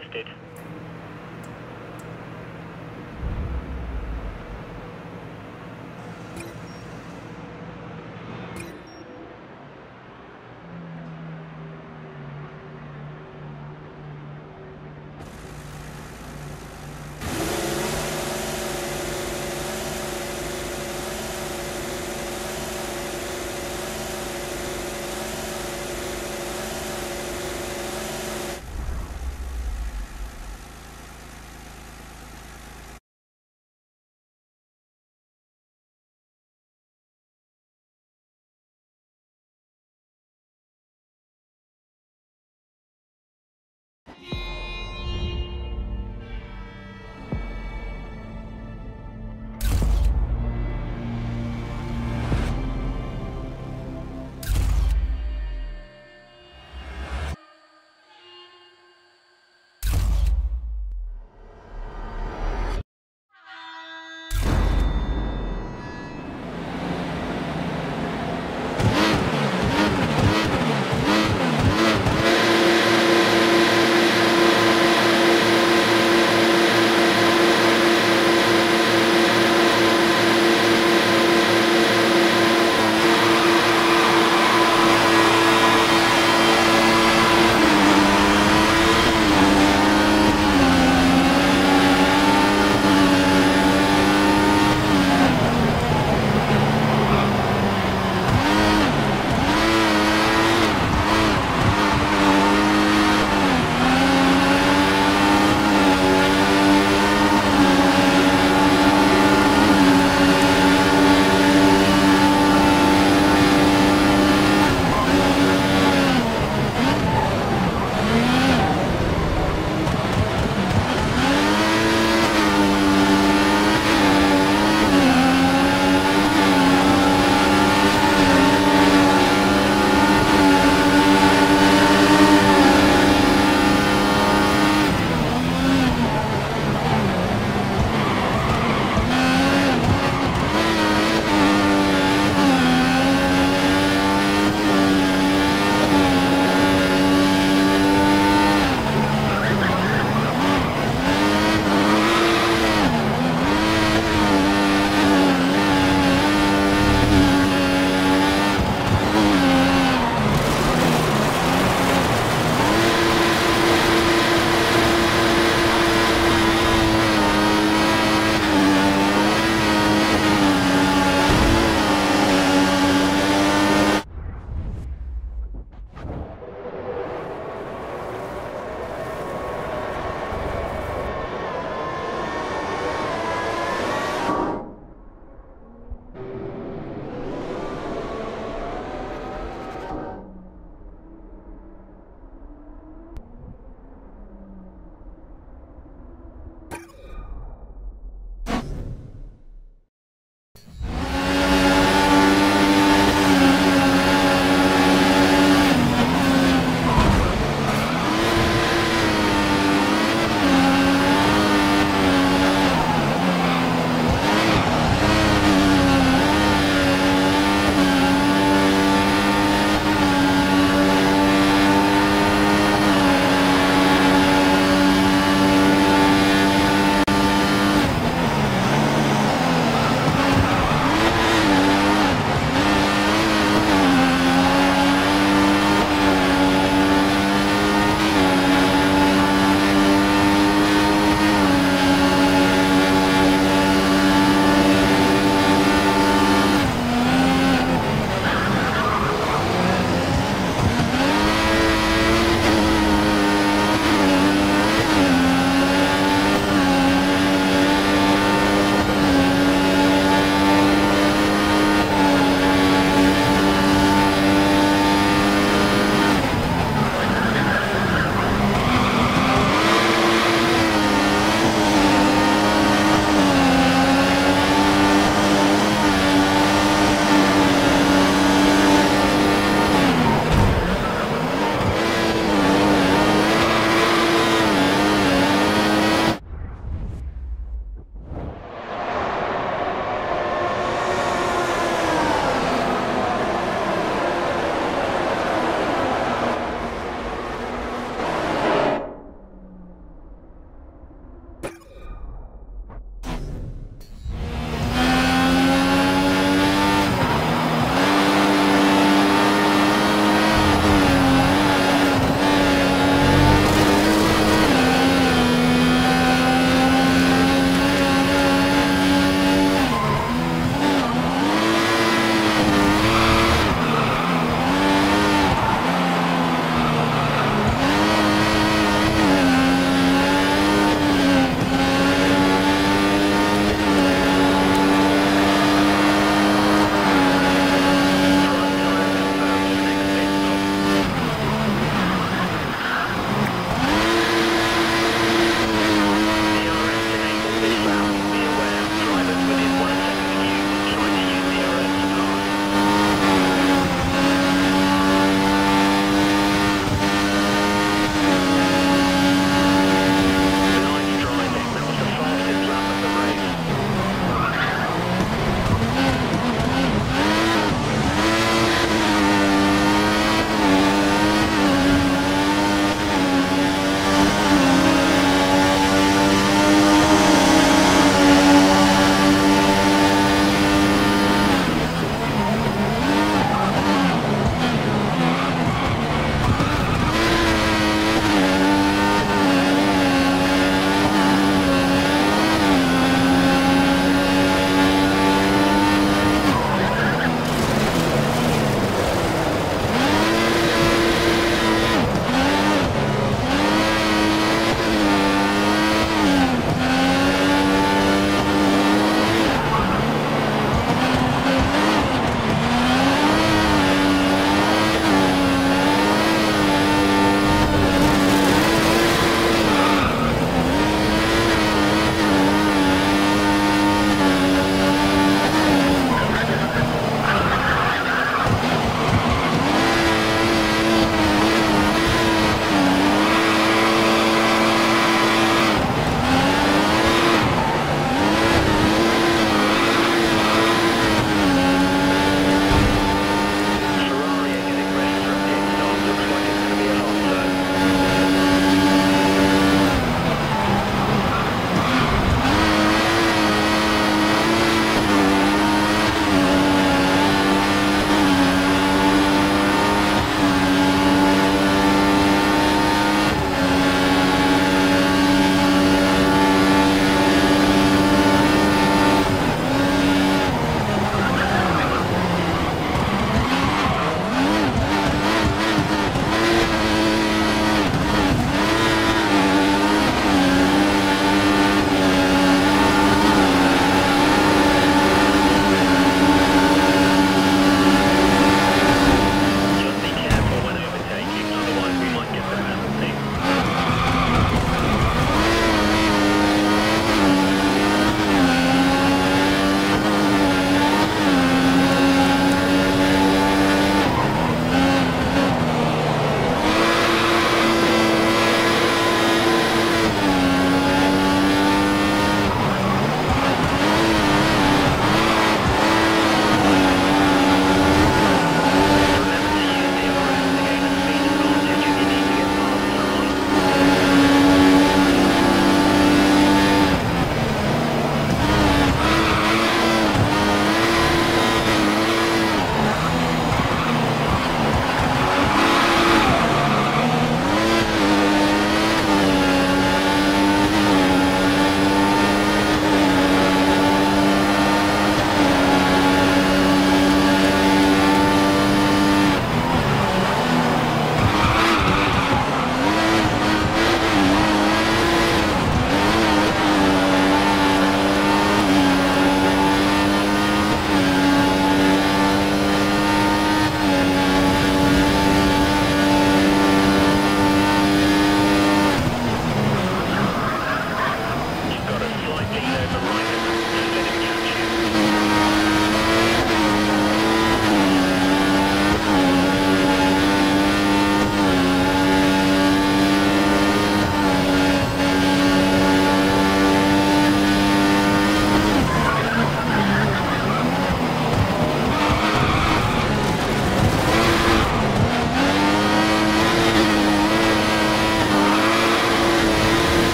requested.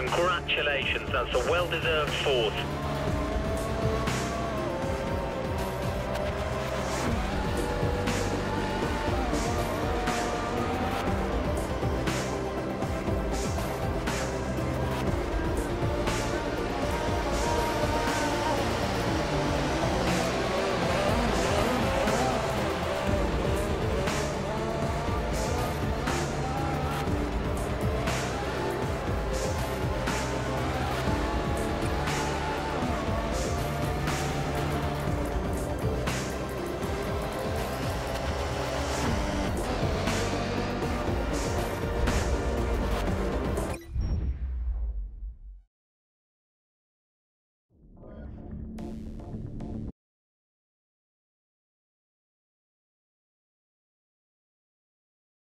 Congratulations, that's a well-deserved fourth.